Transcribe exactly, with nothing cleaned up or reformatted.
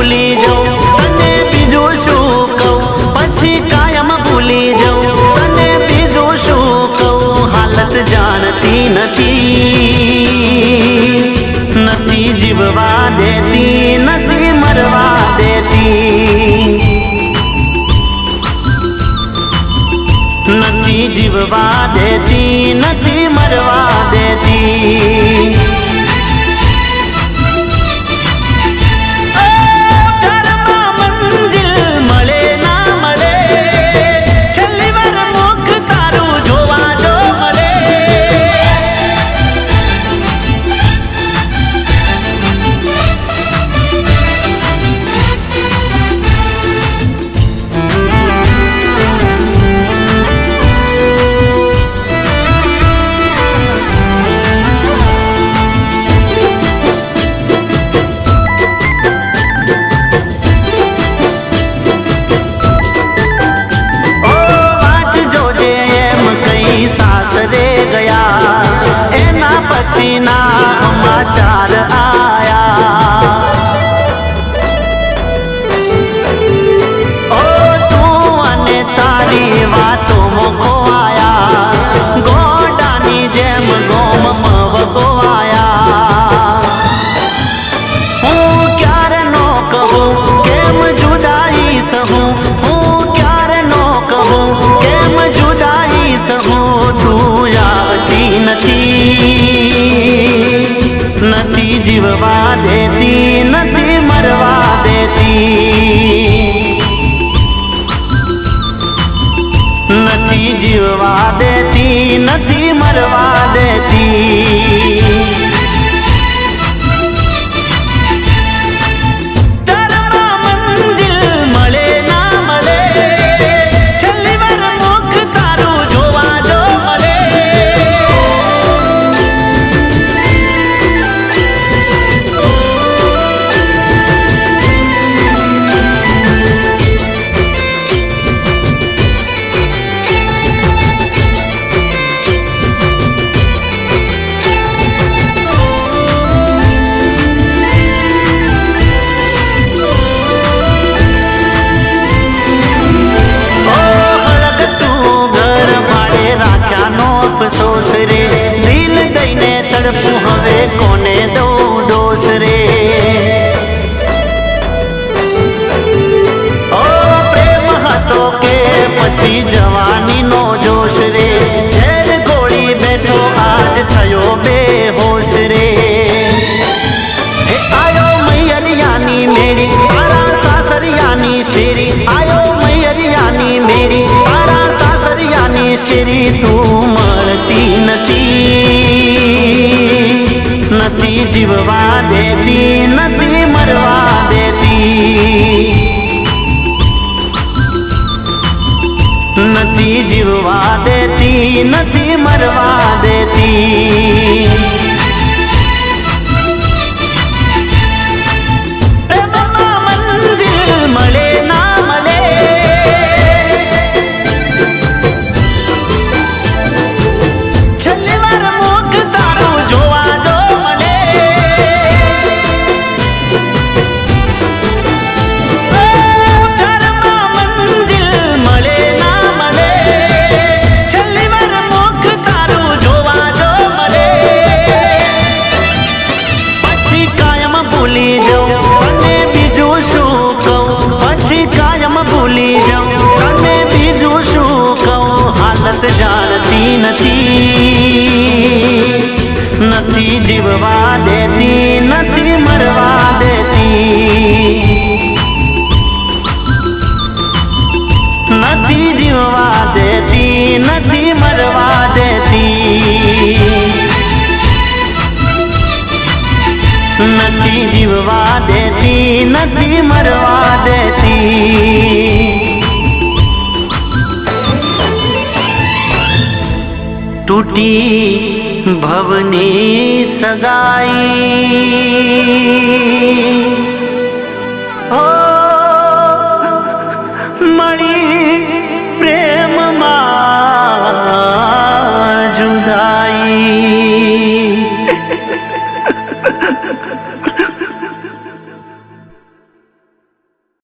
भूली जाऊं तने बीजो शू कहूं पछी कायम भूली जाऊं तने बीजो शू कहूं हालत जानती नथी नथी जीववा देती नथी मरवा देती नथी जीववा देती नथी मरवा देती। पछीना समाचार आया ओ तू अने तारी वातों में खोवाया गोडानी जेम गोम मव गोवाया हूँ क्यार नो कहूँ केम जुदाई सहूँ हूँ क्यार नो कहूँ केम जुदाई सहूँ तू आवती नथी नथी जीववा देती नथी मरवा देती नथी जीववा देती नथी मरवा देती। दिल दईने तड़पू हवे कोने दो दोष रे ओ प्रेम हतो के पछी जवानी नो जोश रे झेर गोली बेठो आज थयो बेहोश रे हे आयो मैयरियानी मेरी तारा सासरियानी शेरी आयो मैयरियानी मेरी तारा सासरियानी शेरी तू मरती नथी नथी जीववा देती नथी मरवा देती नथी जीववा देती नथी मरवा देती। नथी जीववा देती नथी मरवा देती नथी जीववा देती नथी मरवा देती नथी जीववा देती नथी मरवा देती। टूटी भवनी सगाई।